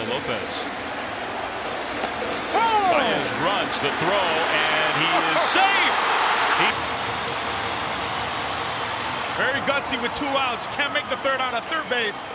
Pablo Lopez. Oh! Baez runs the throw, and he is safe. Very gutsy with 2 outs. Can't make the third out of third base.